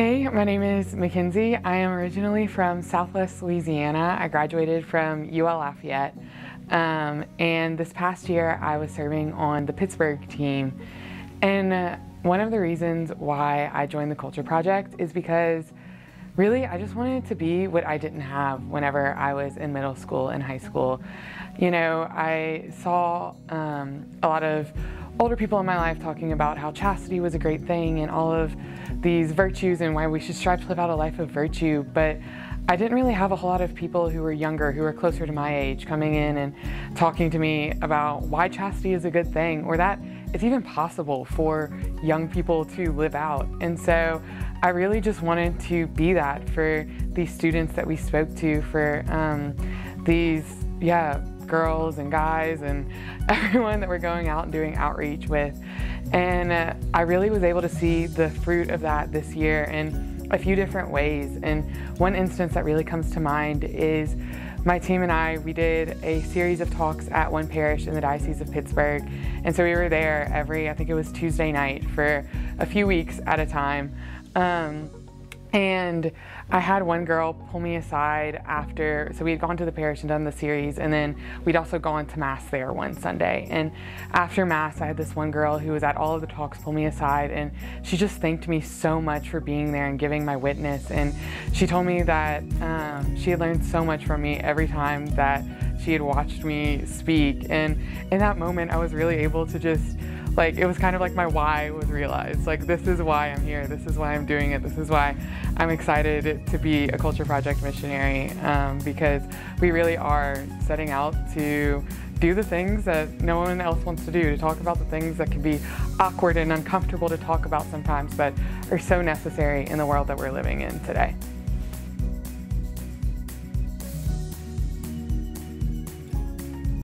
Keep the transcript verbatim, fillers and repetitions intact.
Hey, my name is MacKenzi. I am originally from Southwest Louisiana. I graduated from U L Lafayette, um, and this past year I was serving on the Pittsburgh team. And uh, one of the reasons why I joined the Culture Project is because really I just wanted to be what I didn't have whenever I was in middle school and high school. You know, I saw um, a lot of older people in my life talking about how chastity was a great thing and all of these virtues and why we should strive to live out a life of virtue, but I didn't really have a whole lot of people who were younger, who were closer to my age, coming in and talking to me about why chastity is a good thing or that it's even possible for young people to live out. And so I really just wanted to be that for these students that we spoke to, for um, these, yeah, girls and guys and everyone that we're going out and doing outreach with. And uh, I really was able to see the fruit of that this year in a few different ways. And one instance that really comes to mind is my team and I, we did a series of talks at one parish in the Diocese of Pittsburgh. And so we were there every, I think it was Tuesday night, for a few weeks at a time. Um, And I had one girl pull me aside after, so we had gone to the parish and done the series, and then we'd also gone to Mass there one Sunday. And after Mass, I had this one girl who was at all of the talks pull me aside, and she just thanked me so much for being there and giving my witness. And she told me that um, she had learned so much from me every time that she had watched me speak. And in that moment, I was really able to just, like, it was kind of like my why was realized. Like, this is why I'm here, this is why I'm doing it, this is why I'm excited to be a Culture Project missionary, um, because we really are setting out to do the things that no one else wants to do, to talk about the things that can be awkward and uncomfortable to talk about sometimes, but are so necessary in the world that we're living in today.